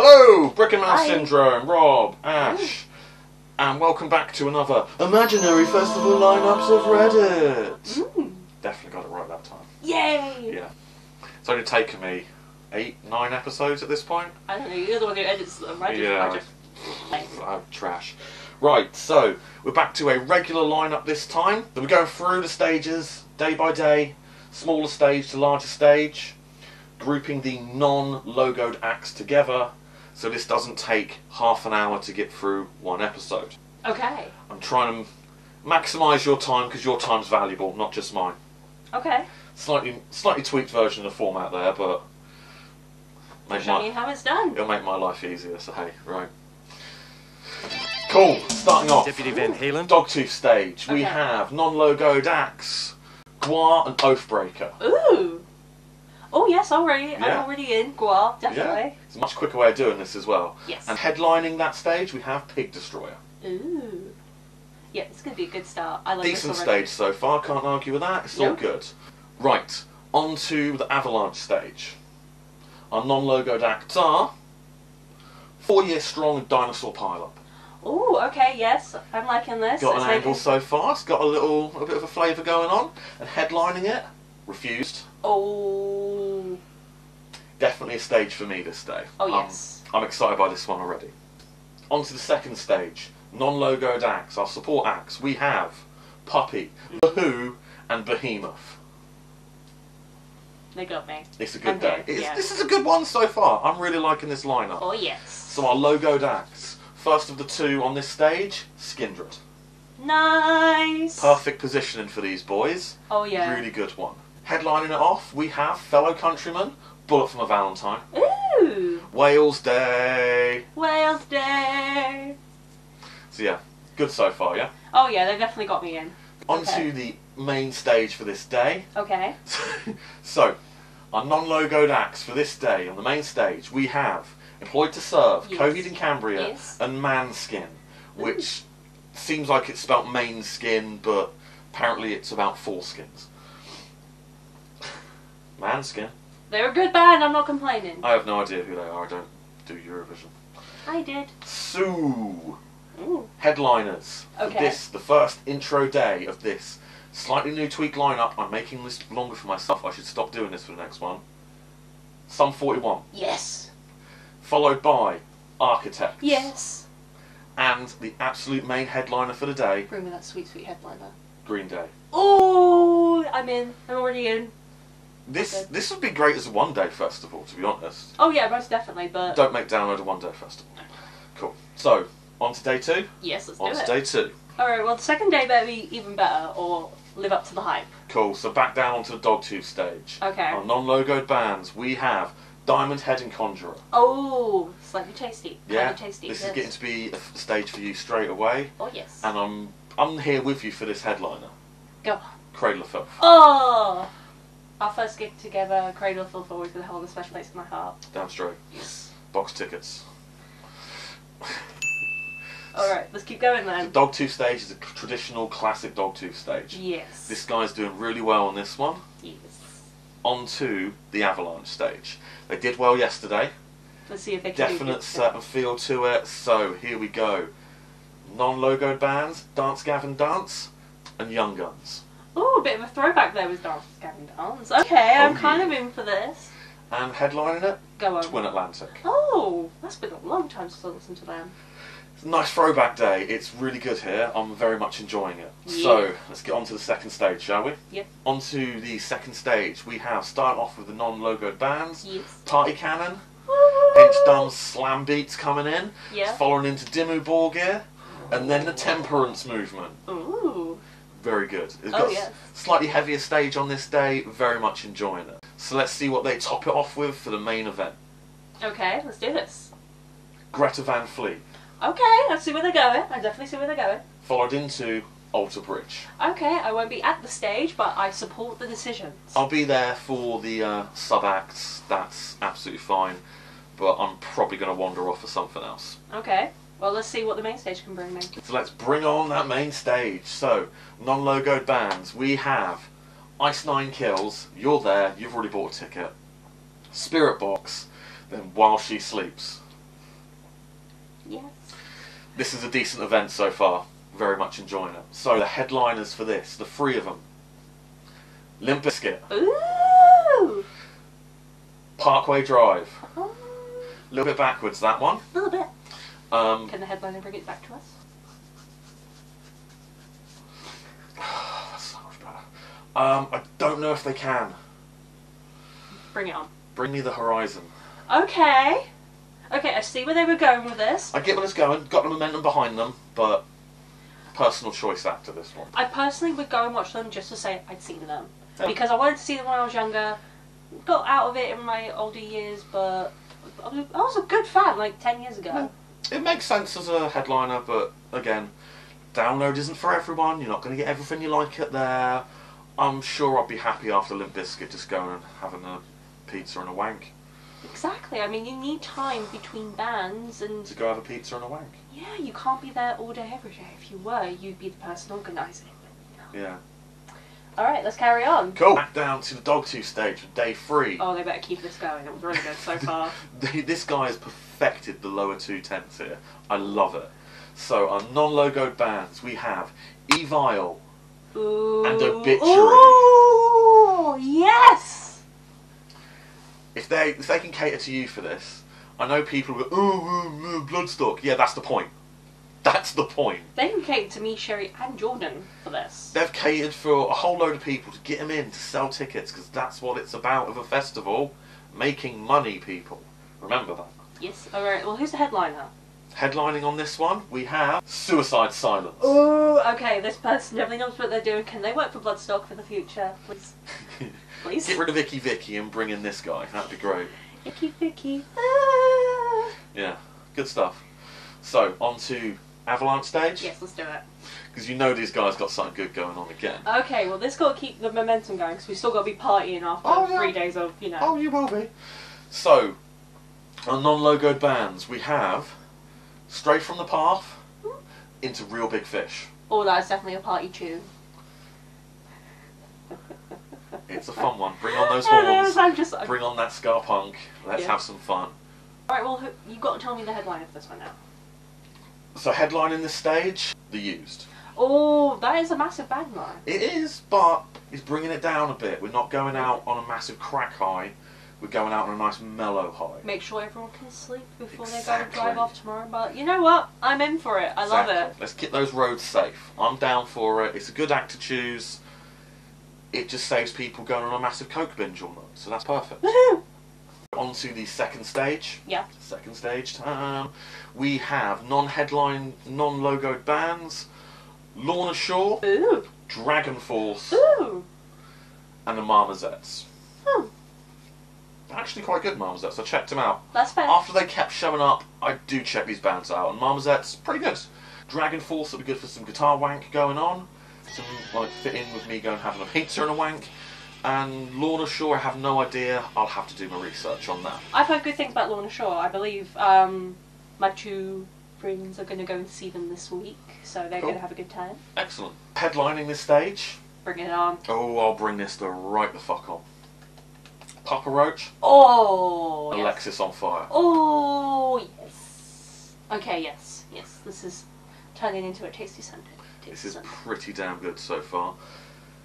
Hello, Brick In Mouth Syndrome, Rob, Ash, and welcome back to another Imaginary Festival lineups of Reddit. Definitely got it right that time. Yay! Yeah. It's only taken me 8, 9 episodes at this point. I don't know, you're the one who edits them, right? Yeah. I'm trash. Right, so we're back to a regular lineup this time. So we're going through the stages day by day, smaller stage to larger stage, grouping the non-logoed acts together, so this doesn't take half an hour to get through one episode. Okay. I'm trying to maximise your time because your time's valuable, not just mine. Okay. Slightly tweaked version of the format there, but show me how it's done. It'll make my life easier. So hey, right. Cool. Starting off, Deputy Van Halen, Dogtooth stage. Okay. We have non-logoed acts, Gwar and Oathbreaker. Ooh. Oh yes, already. Yeah. I'm already in Gwar, definitely. Yeah. It's a much quicker way of doing this as well. Yes. And headlining that stage, we have Pig Destroyer. Ooh. Yeah, it's going to be a good start. I like this already. Decent stage so far. Can't argue with that. It's all good. Right. On to the Avalanche stage. Our non-logoed acts are 4 Years Strong and Dinosaur Pileup. Oh, okay, yes, I'm liking this. Got an angle so far, it's got a bit of a flavour going on. And headlining it, Refused. Oh. Definitely a stage for me this day. Oh, yes. I'm excited by this one already. On to the second stage, non-logoed acts, our support acts. We have Puppy, The Who, and Behemoth. They got me. It's a good day. This is a good one so far. I'm really liking this lineup. Oh, yes. So our logoed acts. First of the two on this stage, Skindred. Nice. Perfect positioning for these boys. Oh, yeah. Really good one. Headlining it off, we have fellow countryman, Bullet for a Valentine. Ooh. Wales Day. Wales Day. So, yeah. Good so far, yeah? Oh, yeah. They definitely got me in. Onto the main stage for this day. Okay. So our non-logoed acts for this day on the main stage, we have Employed to Serve, Coheed and Cambria, and Måneskin, which seems like it's about main skin, but apparently it's about foreskins. Måneskin. They're a good band, I'm not complaining. I have no idea who they are, I don't do Eurovision. I did. Sue. Ooh. Headliners for this, the first intro day of this. Slightly new tweak lineup. I'm making this longer for myself. I should stop doing this for the next one. Sum 41. Yes. Followed by Architects. Yes. And the absolute main headliner for the day. Bring me that sweet, sweet headliner. Green Day. Oh, I'm in. I'm already in. This would be great as a one-day festival, to be honest. Oh yeah, most definitely. But don't make download a one-day festival. Cool. So on to day two. Yes, let's do it. On to day two. Alright, well the second day better be even better, or live up to the hype. Cool, so back down onto the Dogtooth stage. Okay. Our non-logoed bands, we have Diamond Head and Conjurer. Oh, slightly tasty. Yeah, kind of tasty. This is getting to be a stage for you straight away. Oh yes. And I'm here with you for this headliner. Go on. Cradle of Filth. Oh! Our first gig together, Cradle of Filth always going to hold a special place in my heart. Damn straight. Yes. Box tickets. Alright, let's keep going then. The Dogtooth stage is a traditional, classic Dogtooth stage. Yes. This guy's doing really well on this one. Yes. On to the Avalanche stage. They did well yesterday. Let's see if they can do it. Definite set and feel to it. So, here we go. Non-logoed bands, Dance Gavin Dance, and Young Guns. Oh, a bit of a throwback there with Dance Gavin Dance. Okay, I'm kind of in for this. And headlining it, go on. Twin Atlantic. Oh, that's been a long time since I listened to them. Nice throwback day. It's really good here. I'm very much enjoying it. Yeah. So let's get on to the second stage, shall we? Yeah. On to the second stage. We have start off with the non-logoed bands. Yes. Party Cannon. Pinch Dumb Slam Beats coming in. Yeah. Following into Dimmu Borgir, and then the Temperance Movement. Ooh. Very good. It's got slightly heavier stage on this day. Very much enjoying it. So let's see what they top it off with for the main event. Okay, let's do this. Greta Van Fleet. Okay, let's see where they're going. I definitely see where they're going. Followed into Alter Bridge. Okay, I won't be at the stage, but I support the decisions. I'll be there for the sub-acts. That's absolutely fine. But I'm probably going to wander off for something else. Okay, well let's see what the main stage can bring me. So let's bring on that main stage. So, non-logoed bands. We have Ice Nine Kills. You're there. You've already bought a ticket. Spirit Box. Then While She Sleeps. Yes. This is a decent event so far. Very much enjoying it. So the headliners for this, the three of them. Limp Bizkit. Ooh. Parkway Drive. Oh. A little bit backwards, that one. A little bit. Can the headliner bring it back to us? That's so much better. I don't know if they can. Bring it on. Bring me the horizon. Okay. Okay, I see where they were going with this. I get where it's going. Got the momentum behind them, but personal choice after this one. I personally would go and watch them just to say I'd seen them. Yeah. Because I wanted to see them when I was younger. Got out of it in my older years, but I was a good fan like 10 years ago. Well, it makes sense as a headliner, but again, download isn't for everyone. You're not going to get everything you like at there. I'm sure I'd be happy after Limp Bizkit just going and having a pizza and a wank. Exactly. I mean, you need time between bands and to go have a pizza and a wank. Yeah, you can't be there all day every day. If you were, you'd be the person organising. Yeah. All right, let's carry on. Cool. Back down to the Dog 2 stage for day 3. Oh, they better keep this going. It was really good so far. This guy has perfected the lower two tenths here. I love it. So our non-logoed bands, we have Evile and Obituary. Ooh, yes. If they can cater to you for this, I know people go, ooh, Bloodstock. Yeah, that's the point. That's the point. They can cater to me, Sherry, and Jordan for this. They've catered for a whole load of people to get them in, to sell tickets, because that's what it's about of a festival. Making money, people. Remember that. Yes, alright. Well, who's the headliner? Headlining on this one, we have Suicide Silence. Ooh, okay, this person definitely knows what they're doing. Can they work for Bloodstock for the future, please? Please? Get rid of Icky Vicky and bring in this guy. That'd be great. Icky Vicky. Ah. Yeah, good stuff. So, on to Avalanche stage? Yes, let's do it. Because you know these guys got something good going on again. Okay, well, this got to keep the momentum going, because we've still got to be partying after 3 days of, you know. Oh, you will be. So, on non-logoed bands, we have Stray from the Path into Real Big Fish. Oh, that is definitely a party tune. It's a fun one. Bring on those horns. Bring on that ska punk. Let's have some fun. Alright, well, you've got to tell me the headline of this one now. So, headline in this stage, The Used. Oh, that is a massive band line. It is, but it's bringing it down a bit. We're not going out on a massive crack high. We're going out on a nice mellow high. Make sure everyone can sleep before they go and drive off tomorrow. But you know what? I'm in for it. I love it. Let's keep those roads safe. I'm down for it. It's a good act to choose. It just saves people going on a massive coke binge all night, so that's perfect. Woohoo! On to the second stage. Yeah. Second stage time. We have non-headline, non-logoed bands. Lorna Shore. Ooh. Dragonforce. Ooh. And the Marmozets. Hmm. Actually quite good, Marmozets. I checked them out. That's fair. After they kept showing up, I do check these bands out. And Marmozets, pretty good. Dragonforce would be good for some guitar wank going on. To like fit in with me going having a pizza and a wank, and Lorna Shore I have no idea. I'll have to do my research on that. I've heard good things about Lorna Shore. I believe my two friends are going to go and see them this week, so they're going to have a good time. Excellent. Headlining this stage. Bring it on. Oh, I'll bring this the right the fuck on. Papa Roach. Oh. Alexis on Fire. Oh yes. Okay, yes, yes. This is turning into a tasty Sunday. This is pretty damn good so far.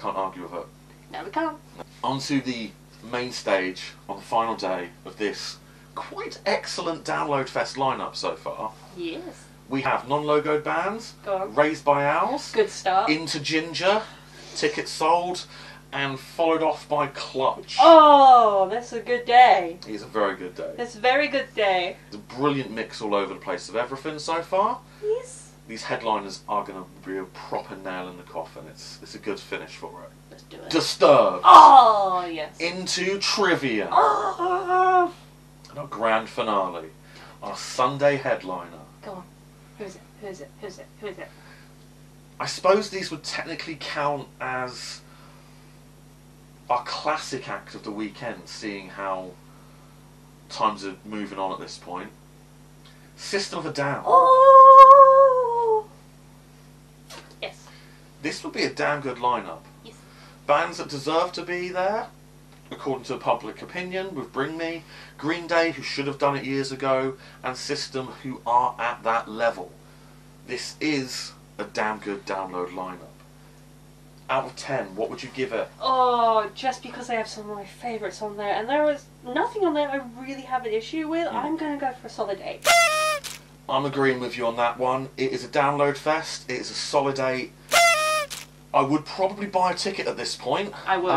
Can't argue with it. No, we can't. On to the main stage on the final day of this quite excellent Download Fest lineup so far. Yes. We have non-logoed bands, Raised by Owls, good start. Into Ginger, tickets sold, and followed off by Clutch. Oh, that's a good day. It's a very good day. It's a very good day. It's a brilliant mix all over the place of everything so far. Yes. These headliners are going to be a proper nail in the coffin. It's a good finish for it. Let's do it. Disturbed. Oh, yes. Into Trivia. Oh. And our grand finale. Our Sunday headliner. Go on. Who is it? Who is it? Who is it? Who is it? I suppose these would technically count as our classic act of the weekend, seeing how times are moving on at this point. System of a Down. Oh. This would be a damn good lineup. Yes. Bands that deserve to be there, according to the public opinion, with Bring Me, Green Day, who should have done it years ago, and System, who are at that level. This is a damn good download lineup. Out of 10, what would you give it? Oh, just because I have some of my favourites on there, and there was nothing on there I really have an issue with, I'm going to go for a solid 8. I'm agreeing with you on that one. It is a download fest, it is a solid 8. I would probably buy a ticket at this point. I would.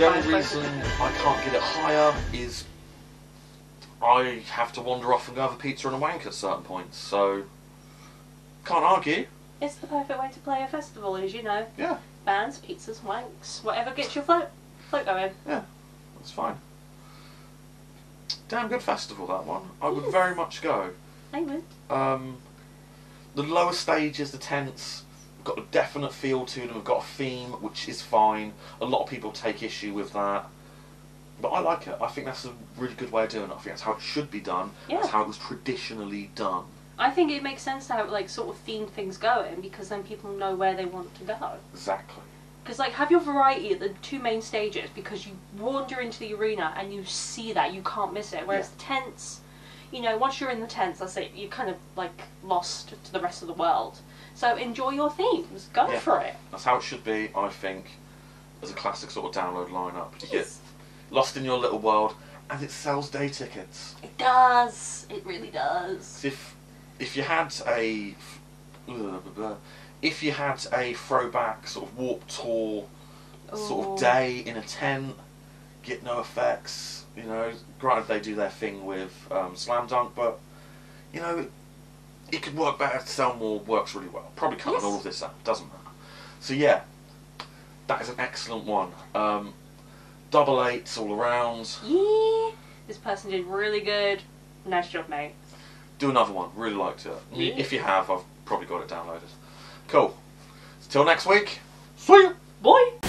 The only reason I can't get it higher is I have to wander off and go have a pizza and a wank at certain points, so can't argue. It's the perfect way to play a festival, as you know. Yeah. Bands, pizzas, wanks, whatever gets your float going. Yeah, that's fine. Damn good festival, that one. I would very much go. I would. The lower stages, the tents, got a definite feel to them, we've got a theme, which is fine. A lot of people take issue with that, but I like it. I think that's a really good way of doing it. I think that's how it should be done. Yeah. That's how it was traditionally done. I think it makes sense to have like sort of themed things going, because then people know where they want to go. Exactly. Because like, have your variety at the two main stages, because you wander into the arena and you see that, you can't miss it. Whereas tents, you know, once you're in the tents, that's it, you're kind of like lost to the rest of the world. So enjoy your themes, go for it. That's how it should be, I think, as a classic sort of download lineup. You get lost in your little world, and it sells day tickets. It does, it really does. If you had a throwback sort of Warped Tour sort of day in a tent, get no effects, you know. Granted, they do their thing with Slam Dunk, but you know, it could work better. Selmore works really well. Probably cutting all of this out, doesn't matter. So yeah, that is an excellent one. Double 8s all around. Yeah, this person did really good. Nice job, mate. Do another one. Really liked it. Yeah. If you have, I've probably got it downloaded. Cool. Till next week. See you. Bye.